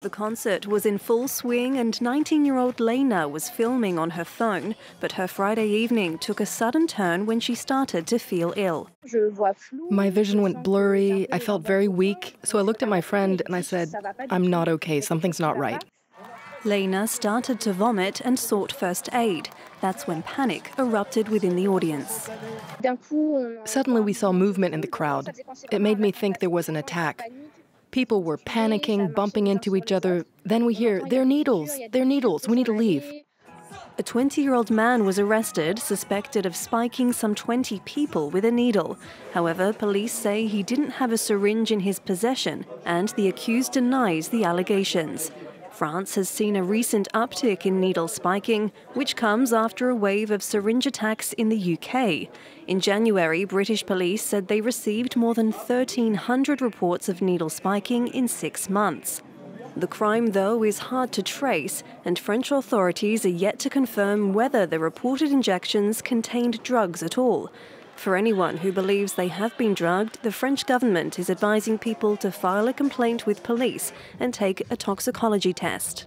The concert was in full swing and 19-year-old Lena was filming on her phone, but her Friday evening took a sudden turn when she started to feel ill. My vision went blurry, I felt very weak, so I looked at my friend and I said, "I'm not okay, something's not right." Lena started to vomit and sought first aid. That's when panic erupted within the audience. Suddenly we saw movement in the crowd. It made me think there was an attack. People were panicking, bumping into each other. Then we hear, they're needles, we need to leave." A 20-year-old man was arrested, suspected of spiking some 20 people with a needle. However, police say he didn't have a syringe in his possession, and the accused denies the allegations. France has seen a recent uptick in needle spiking, which comes after a wave of syringe attacks in the UK. In January, British police said they received more than 1,300 reports of needle spiking in 6 months. The crime, though, is hard to trace, and French authorities are yet to confirm whether the reported injections contained drugs at all. For anyone who believes they have been drugged, the French government is advising people to file a complaint with police and take a toxicology test.